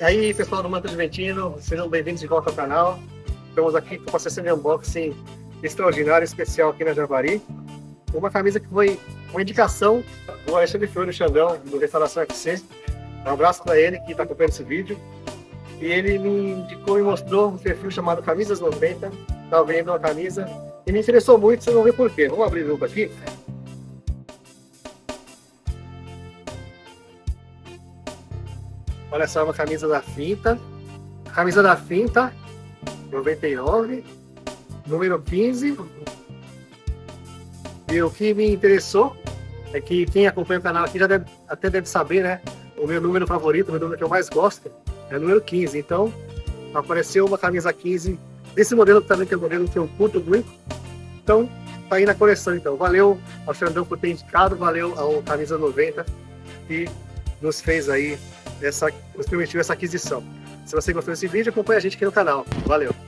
E aí, pessoal do Manto Juventino, sejam bem-vindos de volta ao canal. Estamos aqui com uma sessão de unboxing extraordinária, especial aqui na Javari. Uma camisa que foi uma indicação do Alexandre Florio Xandão, do Restauração RX6. Um abraço para ele que está acompanhando esse vídeo. E ele me indicou e mostrou um perfil chamado Camisas 90. Está vendo uma camisa e me interessou muito, vocês vão ver por quê. Vamos abrir o grupo aqui. Olha só, uma camisa da finta. Camisa da finta, 99, número 15. E o que me interessou é que quem acompanha o canal aqui já até deve saber, né? O meu número favorito, o meu número que eu mais gosto é o número 15. Então, apareceu uma camisa 15 desse modelo também, que é o modelo que eu curto muito. Então, tá aí na coleção. Então, valeu ao Xandão por ter indicado, valeu ao Camisa 90 que nos fez aí, nos permitiu essa aquisição. Se você gostou desse vídeo, acompanha a gente aqui no canal. Valeu!